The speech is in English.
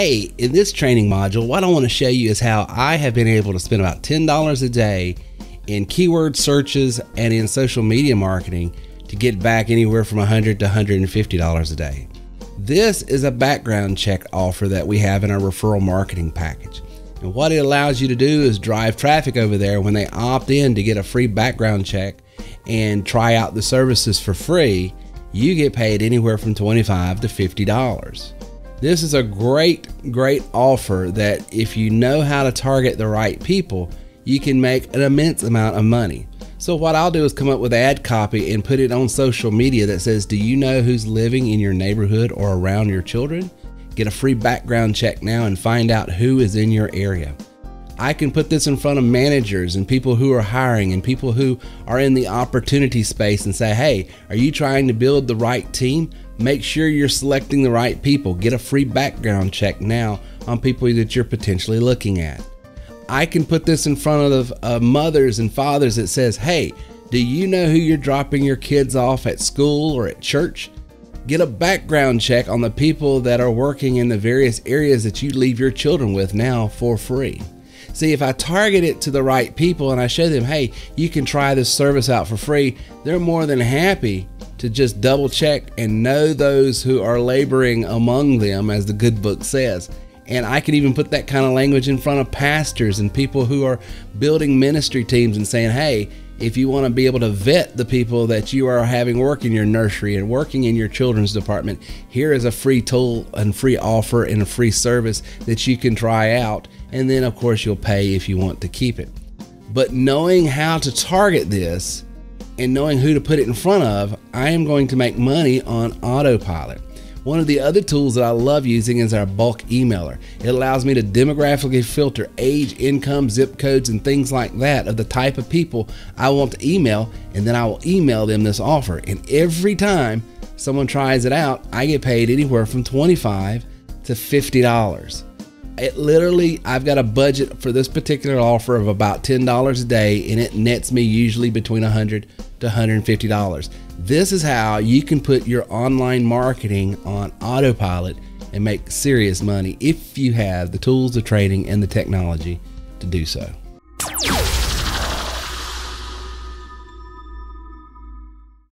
hey, in this training module, what I want to show you is how I have been able to spend about $10 a day in keyword searches and in social media marketing to get back anywhere from $100 to $150 a day. This is a background check offer that we have in our referral marketing package. And what it allows you to do is drive traffic over there when they opt in to get a free background check and try out the services for free. You get paid anywhere from $25 to $50. This is a great offer that if you know how to target the right people, you can make an immense amount of money. So what I'll do is come up with ad copy and put it on social media that says, do you know who's living in your neighborhood or around your children? Get a free background check now and find out who is in your area. I can put this in front of managers and people who are hiring and people who are in the opportunity space and say, hey, are you trying to build the right team? Make sure you're selecting the right people. Get a free background check now on people that you're potentially looking at. I can put this in front of mothers and fathers that says, hey, do you know who you're dropping your kids off at school or at church? Get a background check on the people that are working in the various areas that you leave your children with now for free. See, if I target it to the right people and I show them, hey, you can try this service out for free, they're more than happy to just double check and know those who are laboring among them, as the good book says. And I can even put that kind of language in front of pastors and people who are building ministry teams and saying, hey, if you want to be able to vet the people that you are having work in your nursery and working in your children's department, here is a free tool and free offer and a free service that you can try out. And then of course you'll pay if you want to keep it. But knowing how to target this and knowing who to put it in front of, I am going to make money on autopilot. One of the other tools that I love using is our bulk emailer. It allows me to demographically filter age, income, zip codes, and things like that of the type of people I want to email, and then I will email them this offer. And every time someone tries it out, I get paid anywhere from $25 to $50. It literally, I've got a budget for this particular offer of about $10 a day, and it nets me usually between $100 to $150. This is how you can put your online marketing on autopilot and make serious money if you have the tools, the training, and the technology to do so.